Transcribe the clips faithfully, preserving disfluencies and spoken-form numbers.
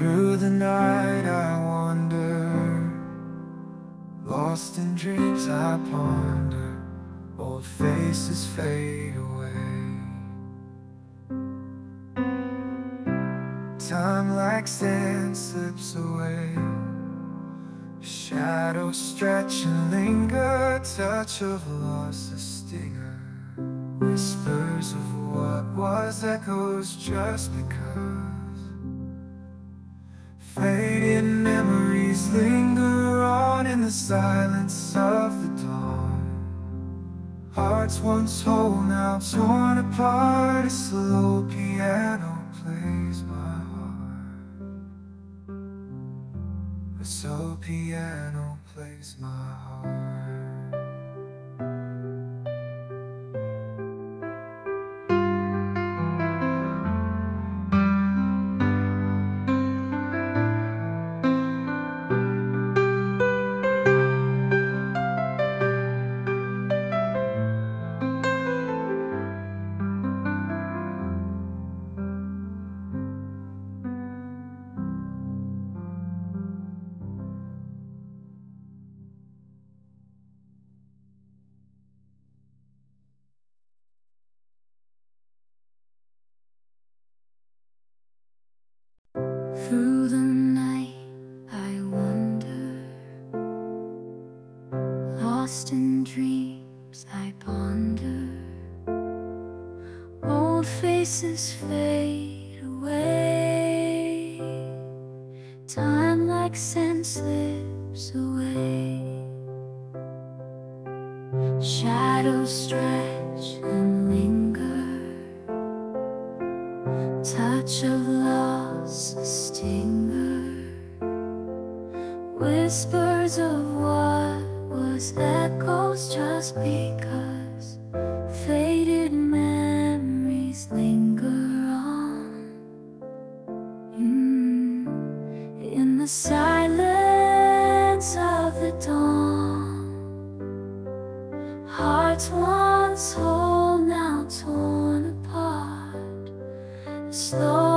Through the night I wander, lost in dreams I ponder. Old faces fade away. Time like sand slips away. Shadows stretch and linger. Touch of loss, a stinger. Whispers of what was echoes just because. Faded memories linger on in the silence of the dawn. Hearts once whole now torn apart. A slow piano plays my heart. A slow piano plays my heart. Through the night I wander, lost in dreams I ponder. Old faces fade away. Time like sand slips away. Shadows stretch and linger. Touch of loss, a stinger. Whispers of what was echoes just because. Faded memories linger on mm, in the silence of the dawn. Hearts once whole now torn apart. Slow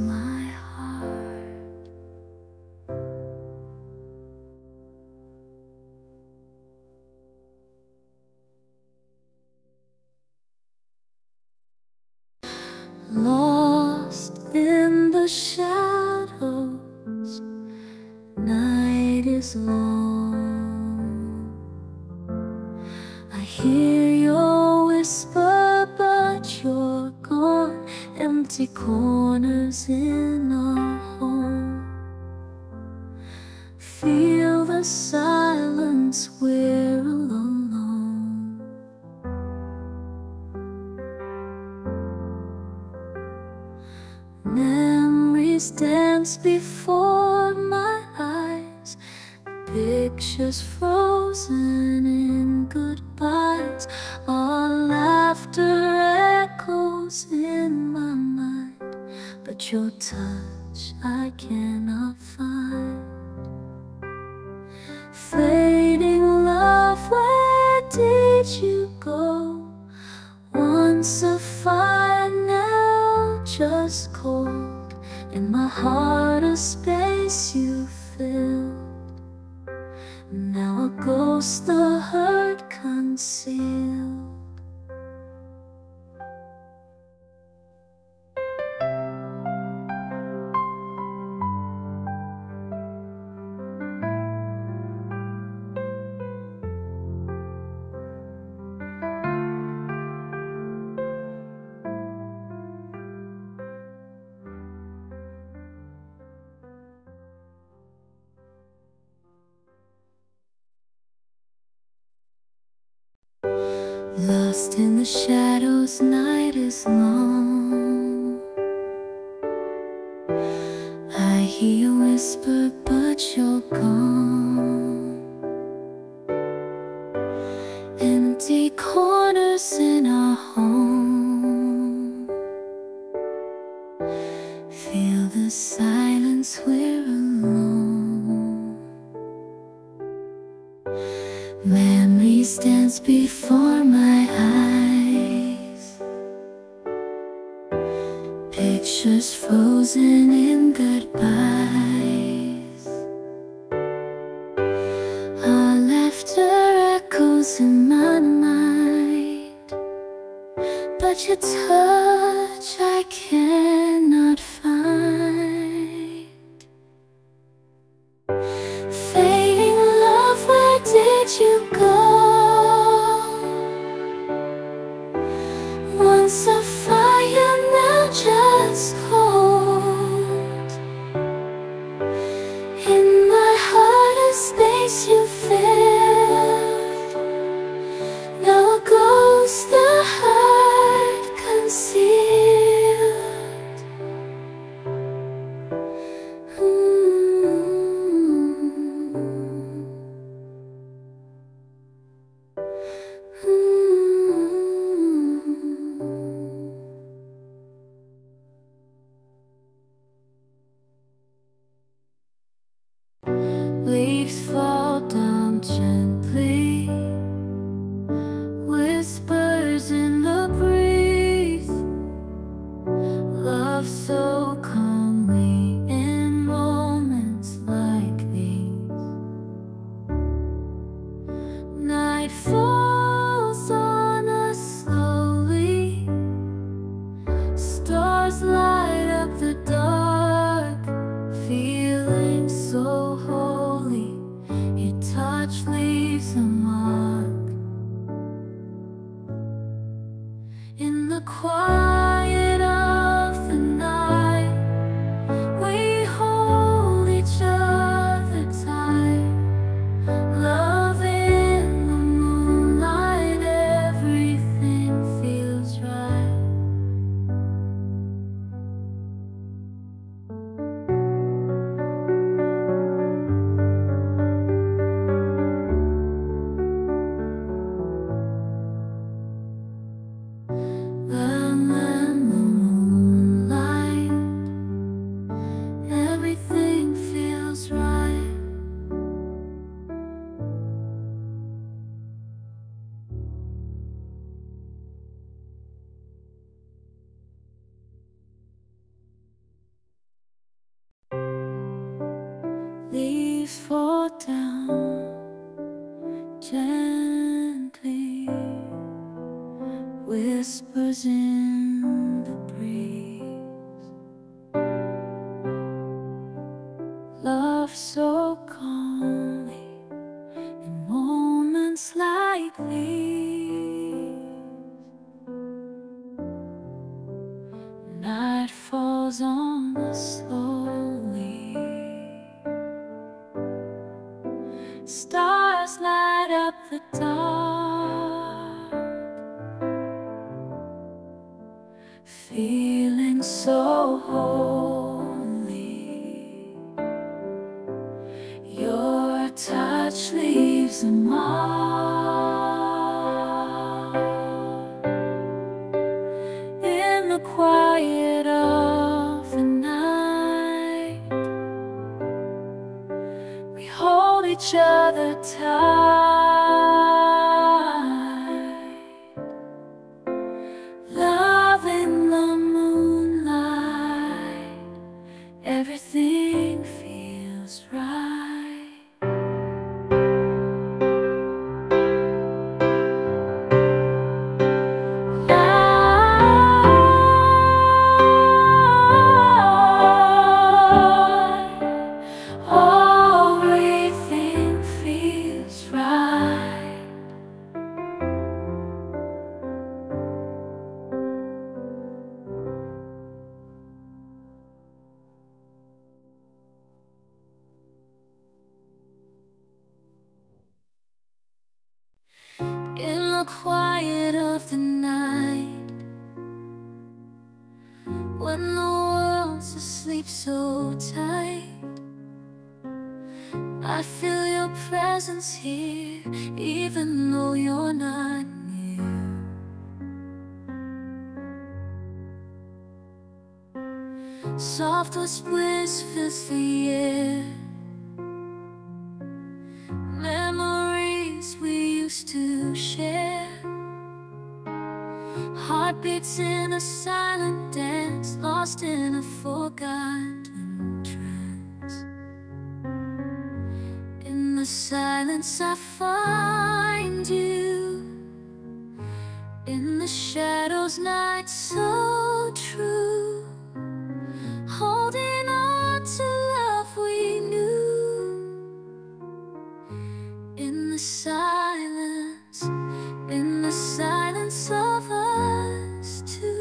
my heart. Lost in the shadows, night is long. I hear your whisper, but you're gone. Empty corners in our home. Feel the silence, we're alone. Memories dance before my eyes. Pictures frozen in goodbyes. Our laughter echoes in my mind, but your touch I cannot find. Fading love, where did you go? Once a fire, now just cold. In my heart a space you filled. Now a ghost the hurt concealed. Lost in the shadows, night is long. I hear a whisper, but you're gone. Empty corners in our home. Feel the silence, we're alone. Memory stands before my eyes, pictures frozen in goodbyes. Our laughter echoes in my mind, but your touch I cannot find. Fading love, where did you go? Once a fire, now just cold. In my heart a space you filled, now a ghost the heart concealed. mm. Mm. Leaves fall down gently, whispers in the breeze. Love so calmly in moments like these. Night falls on us slowly, stars light up the dark, feeling so whole. Your touch leaves a mark. In the quiet of the night, we hold each other tight. Love in the moonlight, everything feels right. Leaves fall down gently, whispers in the breeze. Love so calmly in moments like these. Night falls on us slowly, stars light up the dark, feeling so holy. Your touch leaves a mark. In the quiet of the night, we hold each other tight. Love in the moonlight, everything feels right. I, oh, everything feels right. quiet of the night, when the world's asleep so tight. I feel your presence here, even though you're not near. Soft whispers fills the air, memories we used to share, heartbeats in a silent dance, lost in a forgotten trance. In the silence I find you, in the shadows night so true, holding on to love we knew. In the silence, in the silence of us two.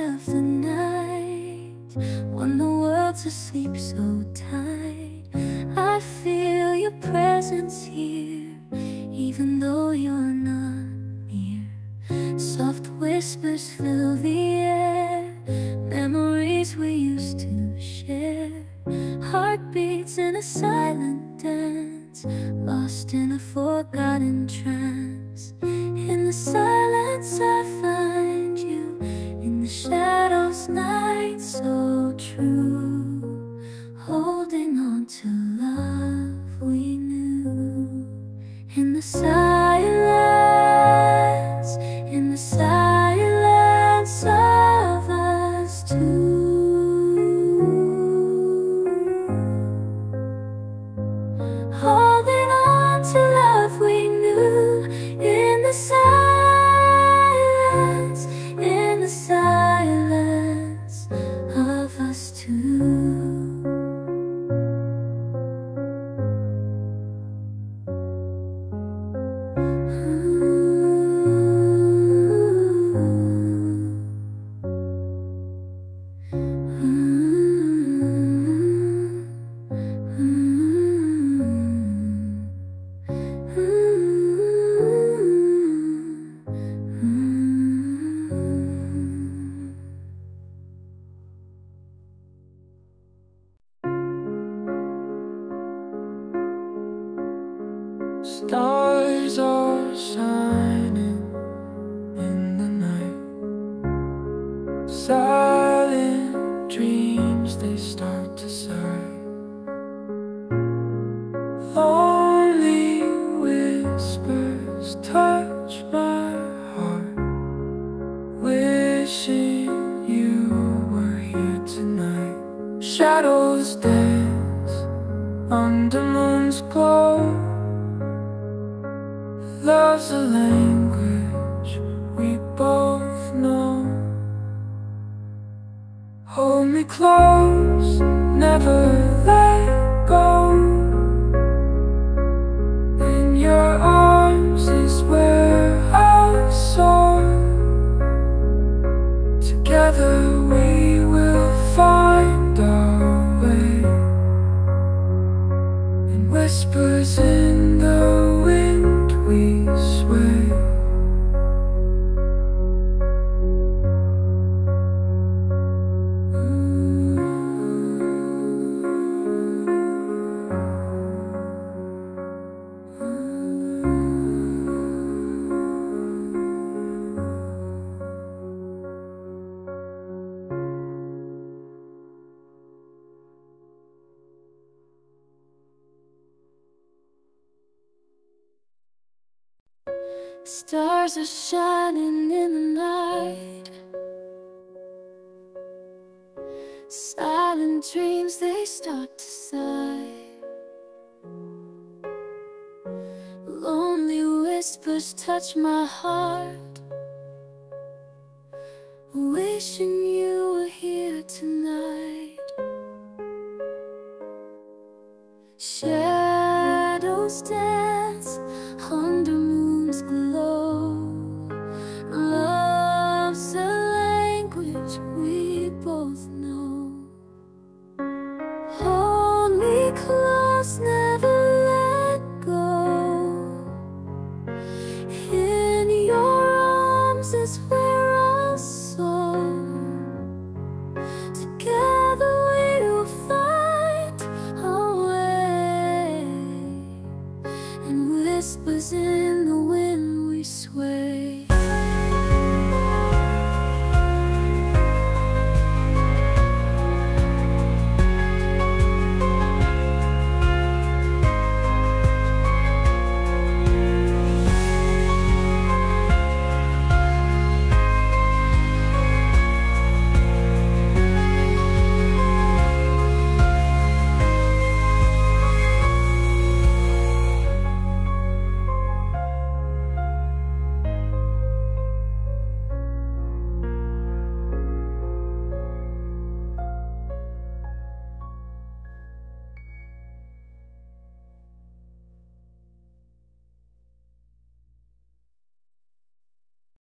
Of the night, when the world's asleep so tight, I feel your presence here, even though you're not near. Soft whispers fill the air, memories we used to share, heartbeats in a silent dance, lost in a forgotten trance. In the silence I find you, in the shadows night so true, holding on to love we knew. In the silence, in the silence of us two, holding on to love we knew. In the silence, in the silence of us two. Stars are shining in the night, silent dreams they start to sigh, lonely whispers touch my heart, wishing you were here tonight. Shadows dance under moon's glow, love's a language we both know. Hold me close, never let go, in your arms is where I'll soar. Together we will find our way, and whispers in the wind we sway. Stars are shining in the night, silent dreams they start to sigh. whispers touch my heart, wishing you were here tonight. Shadows dance under moon's glow. Love's a language we both know. Hold me close, never let go. In your arms is where our soul. Together we will find our way. And whispers in the wind we swear.